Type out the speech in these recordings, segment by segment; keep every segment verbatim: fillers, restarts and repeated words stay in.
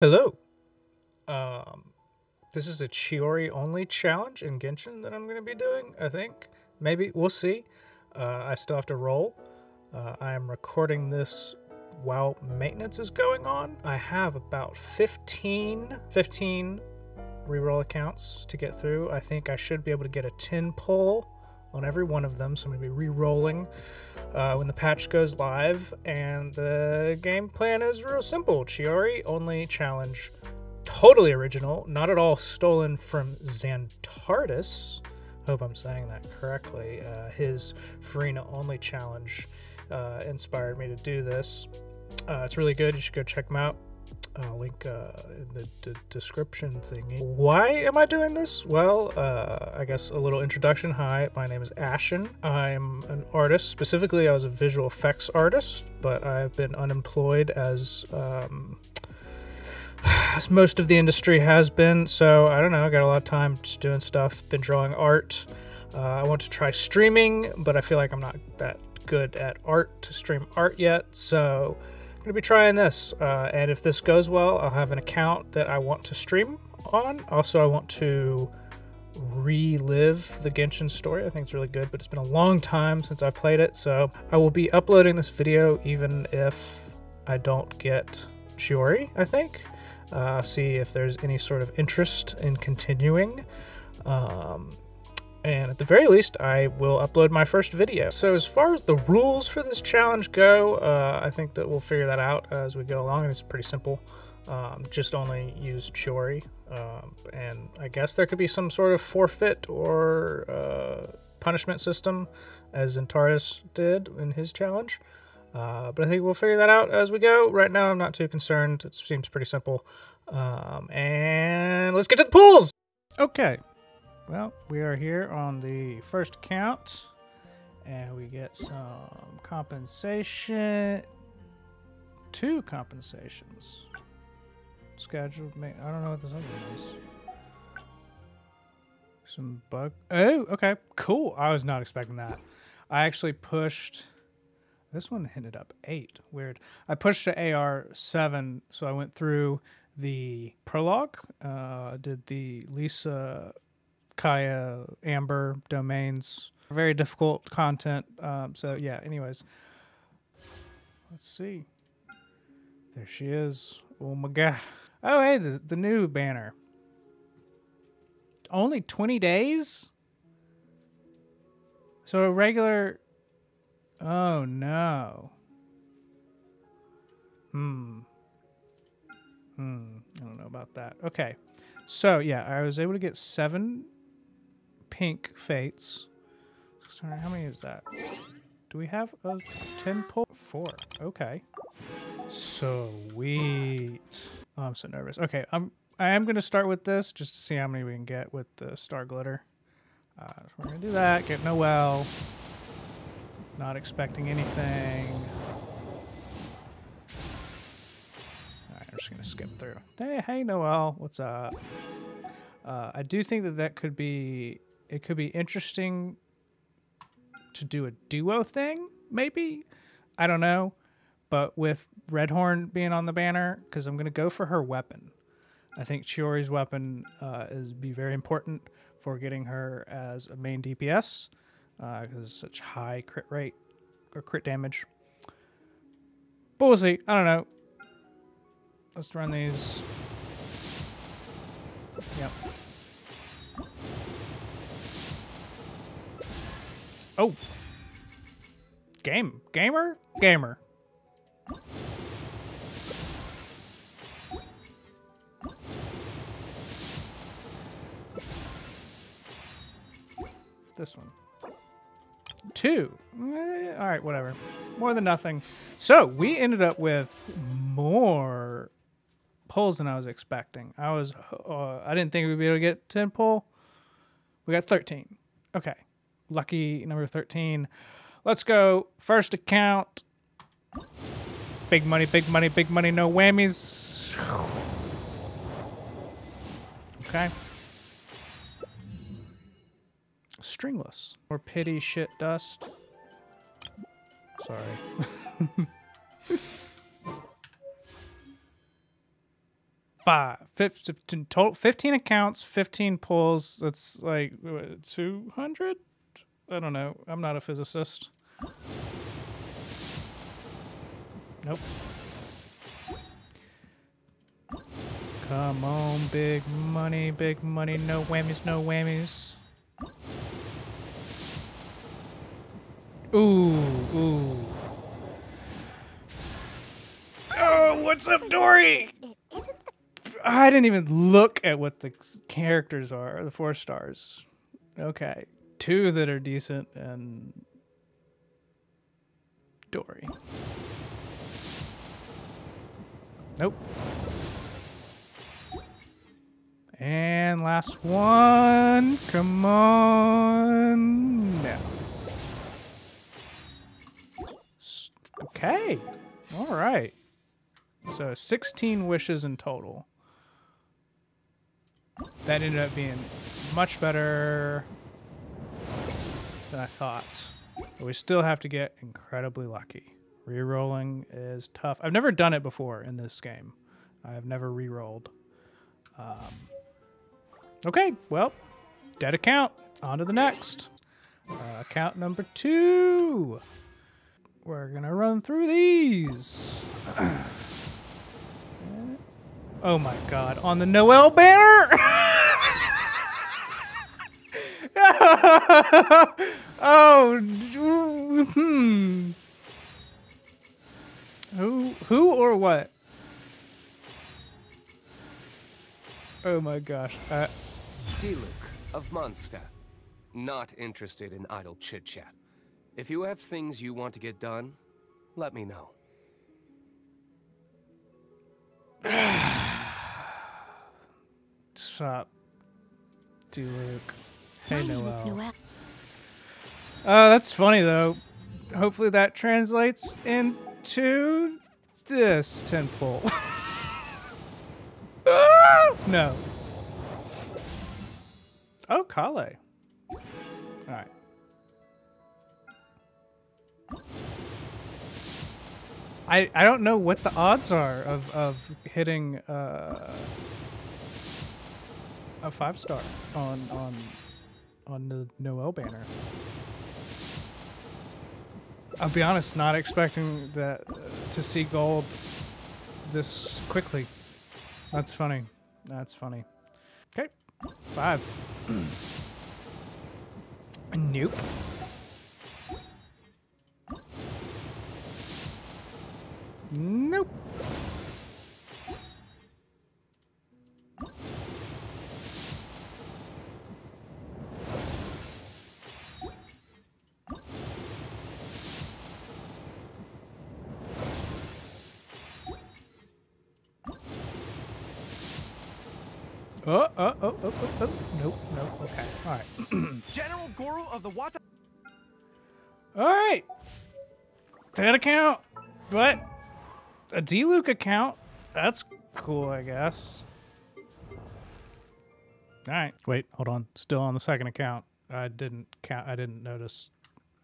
Hello. Um, this is a Chiori only challenge in Genshin that I'm going to be doing, I think. Maybe. We'll see. Uh, I still have to roll. Uh, I am recording this while maintenance is going on. I have about fifteen, fifteen reroll accounts to get through. I think I should be able to get a ten pull on every one of them, so I'm going to be re-rolling uh, when the patch goes live. And the game plan is real simple. Chiori only challenge. Totally original. Not at all stolen from Xantardis. Hope I'm saying that correctly. Uh, his Farina only challenge uh, inspired me to do this. Uh, it's really good. You should go check him out. Uh, link uh, in the d description thingy. Why am I doing this? Well, uh, I guess a little introduction. Hi, my name is Ashen. I'm an artist. Specifically, I was a visual effects artist, but I've been unemployed as, um, as most of the industry has been. So I don't know, I got a lot of time just doing stuff, been drawing art. Uh, I want to try streaming, but I feel like I'm not that good at art to stream art yet. So to be trying this, uh, and if this goes well, I'll have an account that I want to stream on. Also, I want to relive the Genshin story. I think it's really good, but it's been a long time since I've played it, so I will be uploading this video even if I don't get Chiori, I think. Uh, see if there's any sort of interest in continuing. Um, And at the very least, I will upload my first video. So as far as the rules for this challenge go, uh, I think that we'll figure that out as we go along. And it's pretty simple. Um, just only use Chiori. Um, and I guess there could be some sort of forfeit or uh, punishment system, as Xantardis did in his challenge. Uh, but I think we'll figure that out as we go. Right now, I'm not too concerned. It seems pretty simple. Um, and let's get to the pools! Okay. Well, we are here on the first account, and we get some compensation. Two compensations. Scheduled ma- I don't know what this other one is. Some bug. Oh, okay. Cool. I was not expecting that. I actually pushed. This one ended up eight. Weird. I pushed to A R seven, so I went through the prologue, uh, did the Lisa. Kaya, Amber, domains, very difficult content. Um, so yeah, anyways, let's see. There she is. Oh my God. Oh, hey, the, the new banner. Only twenty days? So a regular, oh no. Hmm. Hmm. I don't know about that. Okay. So yeah, I was able to get seven pink fates. Sorry, how many is that? Do we have a ten pull? Four. Okay. Sweet. Oh, I'm so nervous. Okay, I'm I am gonna start with this just to see how many we can get with the star glitter. Uh, so we're gonna do that. Get Noelle. Not expecting anything. All right, I'm just gonna skip through. Hey, hey, Noelle. What's up? Uh, I do think that that could be, it could be interesting to do a duo thing, maybe? I don't know. But with Redhorn being on the banner, because I'm going to go for her weapon. I think Chiori's weapon uh, is be very important for getting her as a main D P S, because uh, such high crit rate, or crit damage. But we'll see. I don't know. Let's run these. Yep. Oh. Game. Gamer? Gamer. This one. Two. Eh, all right, whatever. More than nothing. So we ended up with more pulls than I was expecting. I was, uh, I didn't think we'd be able to get ten pull. We got thirteen. Okay, lucky number thirteen. Let's go first account. Big money, big money, big money. No whammies. Okay. Stringless or pity shit dust. Sorry. five, fifteen total, fifteen accounts, fifteen pulls. That's like two hundred. I don't know. I'm not a physicist. Nope. Come on, big money, big money. No whammies, no whammies. Ooh, ooh. Oh, what's up, Dory? I didn't even look at what the characters are, the four stars. Okay. Two that are decent and Dory. Nope. And last one. Come on. No. Okay. All right. So sixteen wishes in total. That ended up being much better than I thought. But we still have to get incredibly lucky. Rerolling is tough. I've never done it before in this game. I've never rerolled. Um, okay, well, dead account. On to the next. Uh, account number two. We're gonna run through these. Oh my god, on the Noelle banner! Oh, hmm. Who, who or what? Oh my gosh. Uh, Diluc of Monster. Not interested in idle chit-chat. If you have things you want to get done, let me know. Stop, Diluc. Hey, Noelle. Uh, that's funny though. Hopefully that translates into this temple. Ah, no. Oh, Kale. All right. I, I don't know what the odds are of, of hitting uh, a five star on on on the Noelle banner. I'll be honest, not expecting that uh, to see gold this quickly. That's funny. That's funny. Okay, five. Nope. Nope. Oh, oh, oh, oh, oh, oh. Nope, nope, okay. All right. General Goro of the Wata. All right. That account. What? A Diluc account? That's cool, I guess. All right. Wait, hold on. Still on the second account. I didn't count. I didn't notice.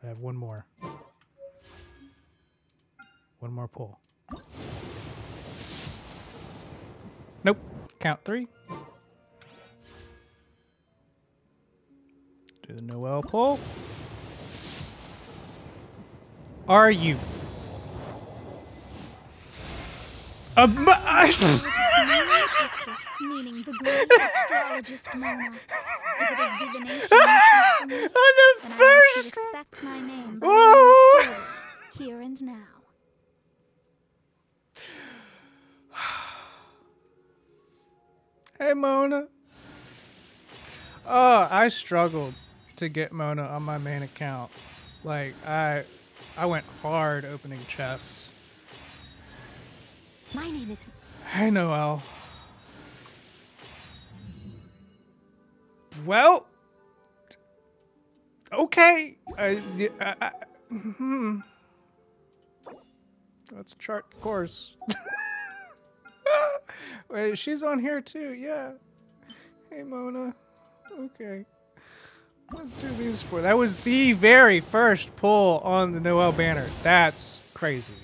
I have one more. One more pull. Nope. Count three. Do the Noelle pull. Are you? Uh, meaning the great astrologist Mona. On the first. Respect my name. Oh. Here and now. Hey Mona. Oh, I struggled to get Mona on my main account. Like I, I went hard opening chests. My name is... Hey, Noelle. Well... Okay. I, I, I, hmm. Let's chart the course. Wait, she's on here too, yeah. Hey, Mona. Okay. Let's do these four. That was the very first pull on the Noelle banner. That's crazy.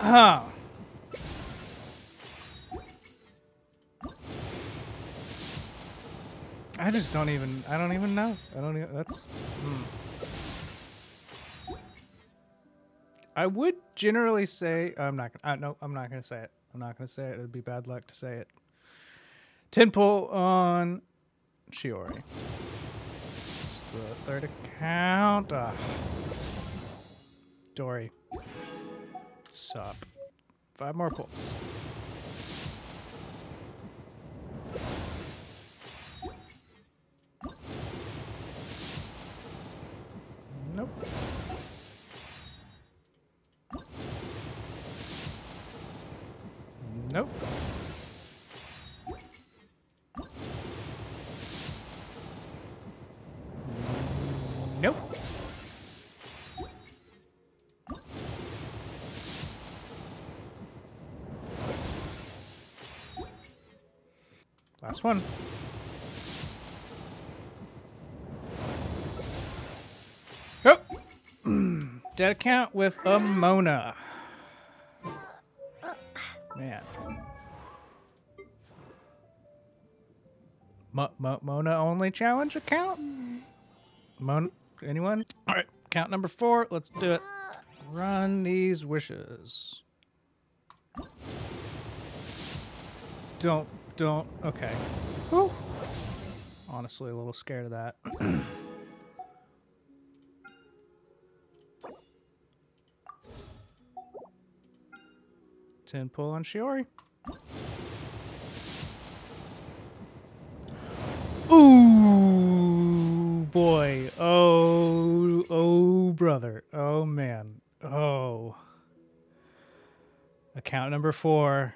Huh. I just don't even, I don't even know. I don't even, that's, hmm. I would generally say, I'm not gonna, uh, no, I'm not gonna say it. I'm not gonna say it. It'd be bad luck to say it. Temple on Chiori. It's the third account. Ah. Dory. Sup. Five more pulls. Nope. Nope. Nope. Last one. Dead account with a Mona. Man. Mo Mo Mona only challenge account? Mona, anyone? All right, count number four. Let's do it. Run these wishes. Don't, don't, okay. Whew. Honestly, a little scared of that. ten pull on Chiori. Ooh, boy. Oh, oh, brother. Oh, man. Oh. Account number four.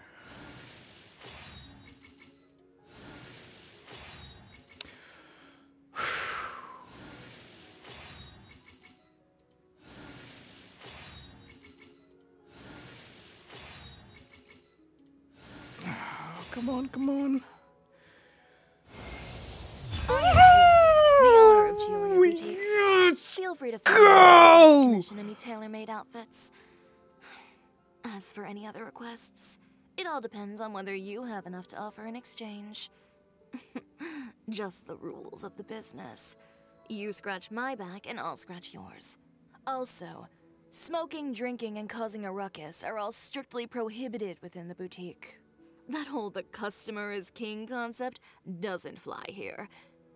Come on, come on. The owner of Chiori. Yes. Feel free to commission any tailor-made outfits. As for any other requests, it all depends on whether you have enough to offer in exchange. Just the rules of the business. You scratch my back and I'll scratch yours. Also, smoking, drinking, and causing a ruckus are all strictly prohibited within the boutique. That whole "the customer is king" concept doesn't fly here.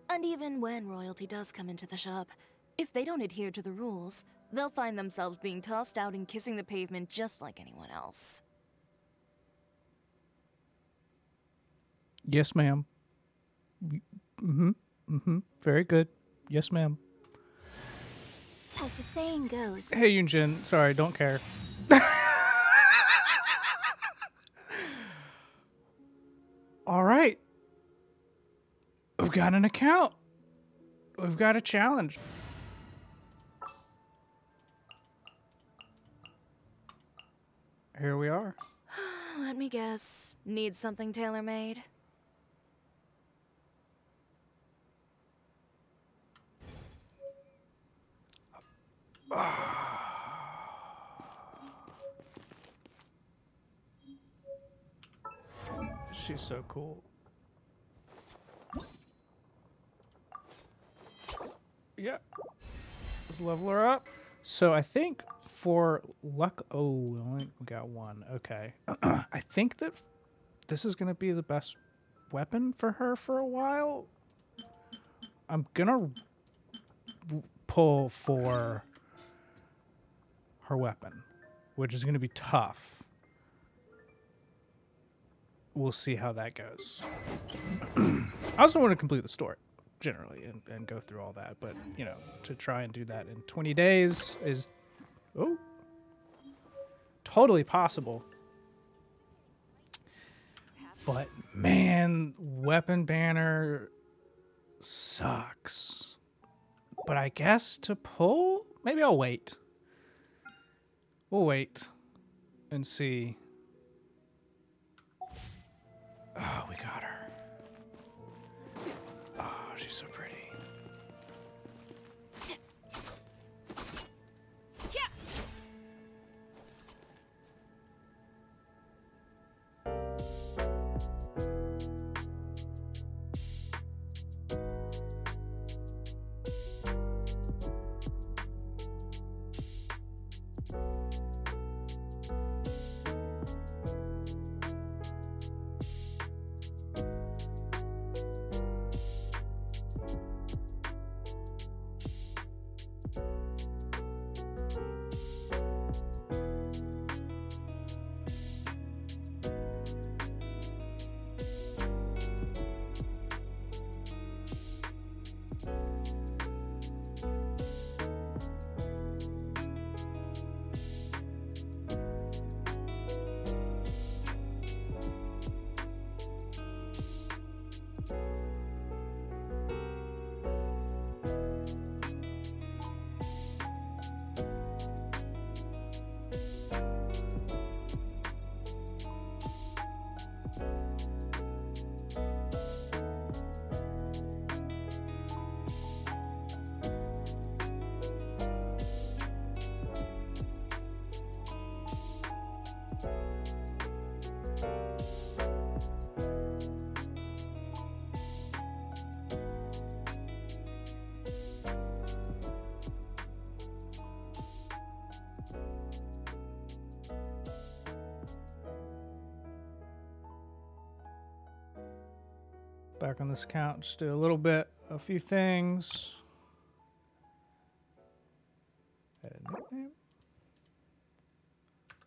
And even when royalty does come into the shop, if they don't adhere to the rules, they'll find themselves being tossed out and kissing the pavement just like anyone else. Yes, ma'am. Mm-hmm. Mm-hmm. Very good. Yes, ma'am. As the saying goes... Hey, Yun Jin. Sorry, don't care. All right, we've got an account. We've got a challenge. Here we are. Let me guess. Need something tailor-made? She's so cool. Yeah. Let's level her up. So I think for luck... Oh, we only got one. Okay. I think that this is going to be the best weapon for her for a while. I'm going to pull for her weapon, which is going to be tough. We'll see how that goes. I also want to complete the story generally and, and go through all that, but you know, to try and do that in twenty days is oh totally possible. But man, weapon banner sucks. But I guess to pull, maybe I'll wait. We'll wait and see. Oh, we got her. Oh, she's so pretty. Yeah. back on this couch, do a little bit, a few things. Had a nickname.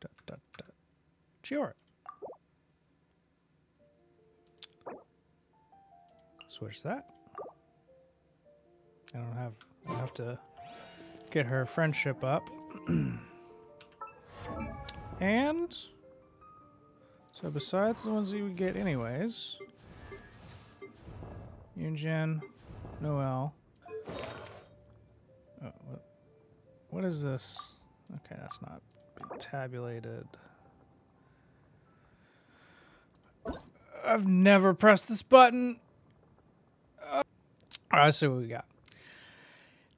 Dot, dot, dot. Chiori. Switch that. I don't have, I have to get her friendship up. And so besides the ones that you would get anyways, Yun Jin, Noelle. Oh, what, what is this? Okay, that's not being tabulated. I've never pressed this button. Uh, all right, see what we got.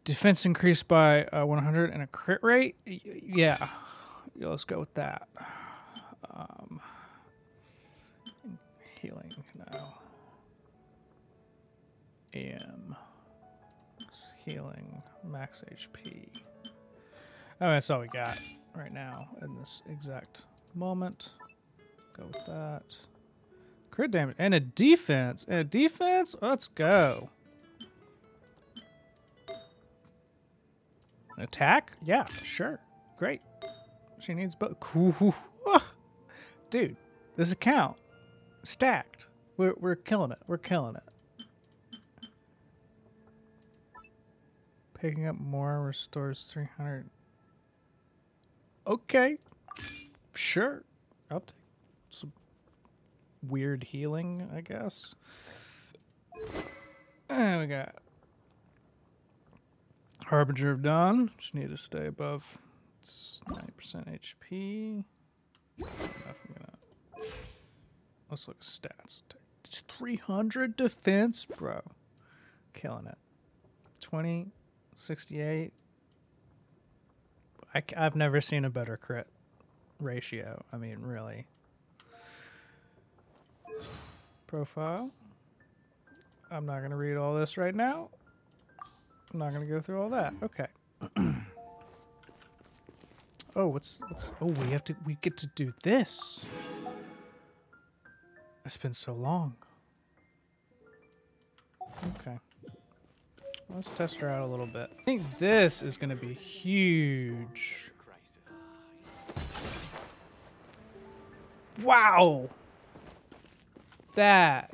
Defense increased by uh, one hundred and a crit rate? Y yeah. yeah. Let's go with that. Um, healing now. A M. Healing. Max H P. Oh, that's all we got right now in this exact moment. Go with that. Crit damage. And a defense. And a defense? Let's go. Attack? Yeah, sure. Great. She needs both. Cool. Dude, this account stacked. We're we're killing it. We're killing it. Picking up more restores three hundred. Okay. Sure. I'll take some weird healing, I guess. And we got Harbinger of Dawn, just need to stay above ninety percent H P. Enough, I'm gonna... Let's look at stats. It's three hundred defense, bro. Killing it. twenty, sixty-eight. I, I've never seen a better crit ratio. I mean, really. Profile. I'm not gonna read all this right now. I'm not gonna go through all that. Okay. Oh, what's, what's? Oh, we have to. We get to do this. It's been so long. Okay. Let's test her out a little bit. I think this is gonna be huge. Wow. That.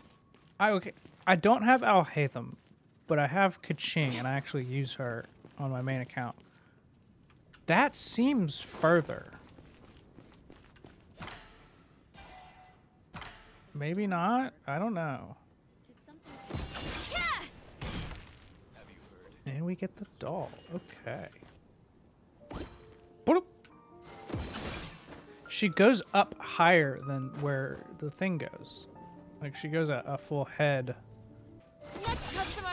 I okay. I don't have Al-Haitham. But I have Keqing, and I actually use her on my main account. That seems further. Maybe not? I don't know. And we get the doll. Okay. She goes up higher than where the thing goes. Like, she goes a, a full head. Next customer.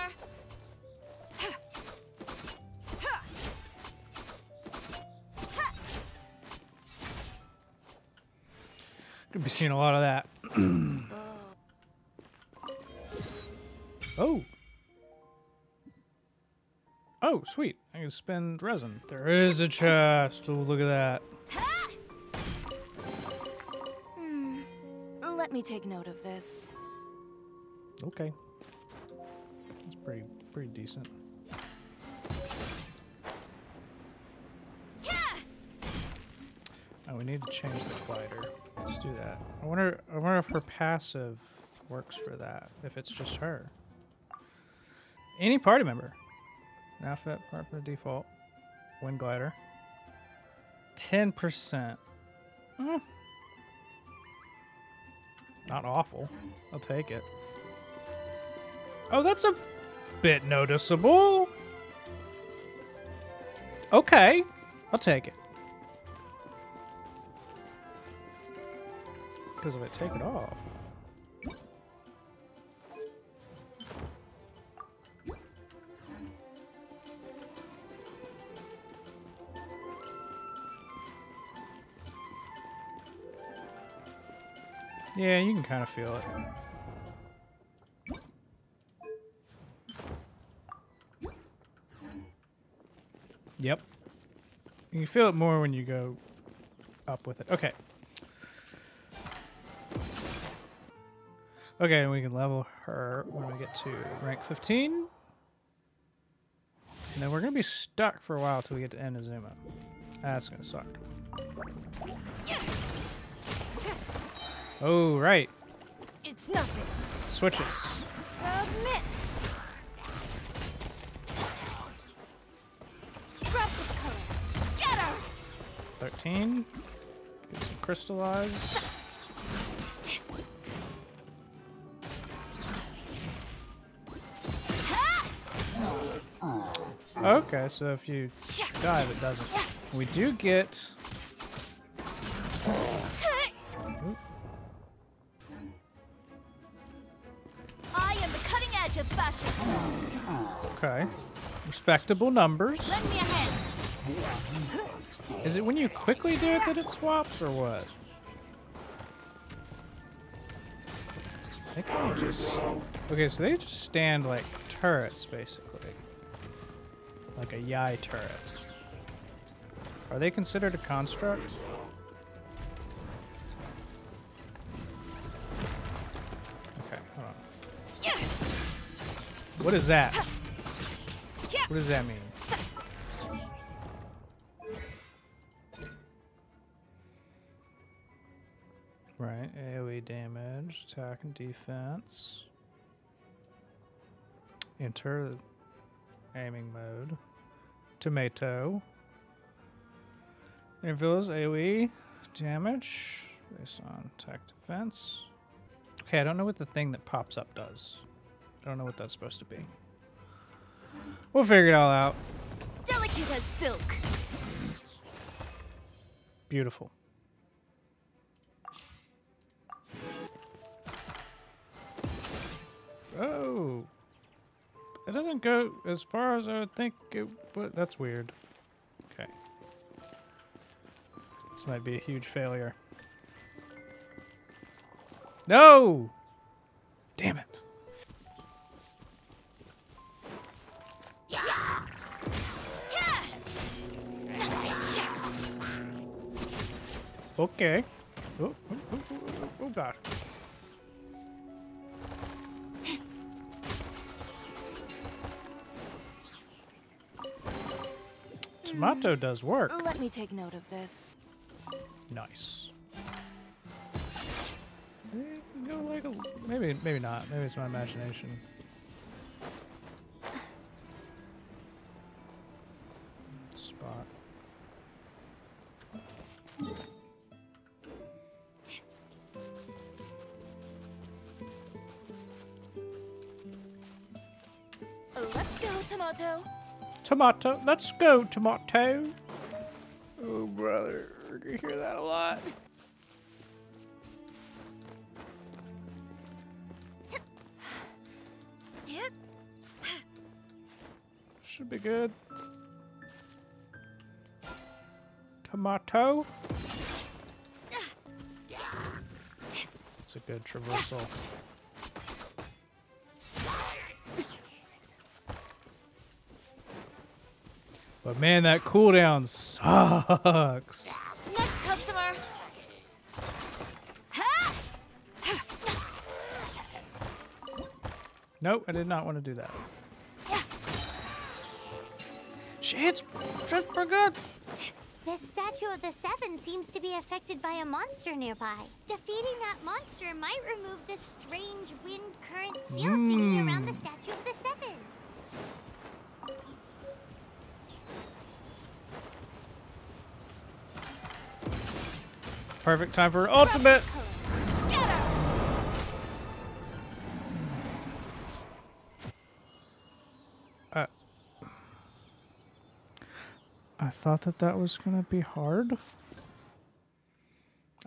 Could be seeing a lot of that. Oh. Oh, sweet. I can spend resin. There is a chest. Oh, look at that. Hmm. Let me take note of this. Okay. That's pretty, pretty decent. Oh, we need to change the glider. Let's do that. I wonder. I wonder if her passive works for that. If it's just her. Any party member. An outfit part for default. Wind glider. Ten percent. Mm. Not awful. I'll take it. Oh, that's a bit noticeable. Okay, I'll take it. Because if I take it off, yeah, you can kind of feel it. Yep, you can feel it more when you go up with it. Okay. Okay, and we can level her when we get to rank fifteen. And then we're going to be stuck for a while till we get to Inazuma. That's going to suck. Oh, right. It's nothing. Switches. Submit. thirteen. Get some crystallize. Okay, so if you dive, it doesn't. We do get... I am the cutting edge of fashion. Okay. Respectable numbers. Lend me a hand. Is it when you quickly do it that it swaps, or what? They kind of just... Okay, so they just stand like turrets, basically. Like a Yai turret. Are they considered a construct? Okay, hold on. What is that? What does that mean? Right, AoE damage, attack and defense. Enter aiming mode. Tomato. Reveals AoE damage based on attack defense. Okay, I don't know what the thing that pops up does. I don't know what that's supposed to be. We'll figure it all out. Delicate as silk. Beautiful. Oh, it doesn't go as far as I would think it would. That's weird. Okay. This might be a huge failure. No! Damn it. Okay. Oh, oh, oh, oh, oh God. Tomato does work. Let me take note of this. Nice. Go like a, maybe, maybe not. Maybe it's my imagination. Spot. Let's go, Tomato. Tomato, let's go, Tomato. Oh, brother, we're gonna hear that a lot. Should be good. Tomato. It's a good traversal. But man, that cooldown sucks. Next customer. Nope, I did not want to do that. Yeah. She hits for good. The statue of the Seven seems to be affected by a monster nearby. Defeating that monster might remove the strange wind current seal mm. thingy around the statue of the Seven. Perfect time for ultimate. Uh, I thought that that was gonna be hard.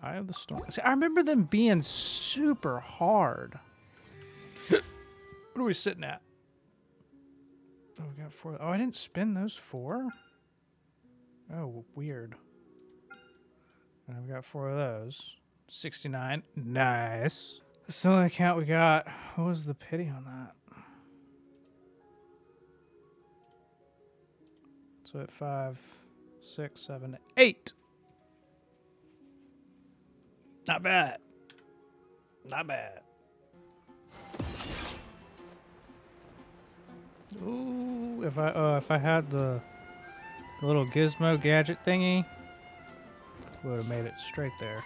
Eye of the Storm. See, I remember them being super hard. What are we sitting at? Oh, we got four. Oh, I didn't spin those four? Oh, weird. And I've got four of those. sixty-nine. Nice. That's the only account we got. What was the pity on that? So at five, six, seven, eight. Not bad. Not bad. Ooh, if I uh, if I had the, the little gizmo gadget thingy, would have made it straight there.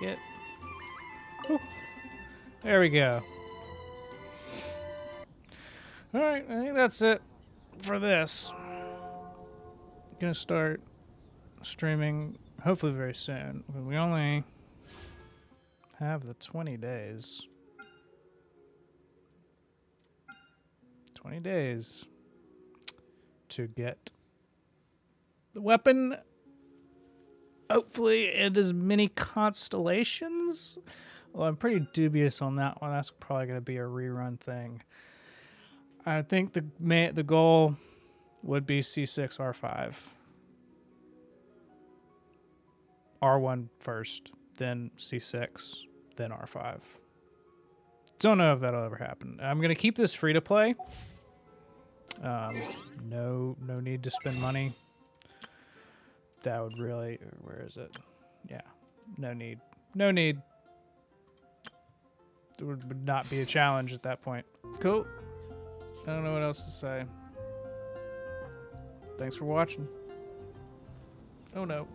Get. Whew. There we go. All right, I think that's it for this. I'm gonna start streaming hopefully very soon. We only have the twenty days. twenty days to get the weapon. Hopefully it is many constellations. Well, I'm pretty dubious on that one. That's probably going to be a rerun thing. I think the ma the goal would be C six, R five. R one first, then C six, then R five. Don't know if that'll ever happen. I'm going to keep this free to play. Um, no, no need to spend money. That would really, where is it? Yeah, no need, no need. It would not be a challenge at that point. Cool. I don't know what else to say. Thanks for watching. Oh no.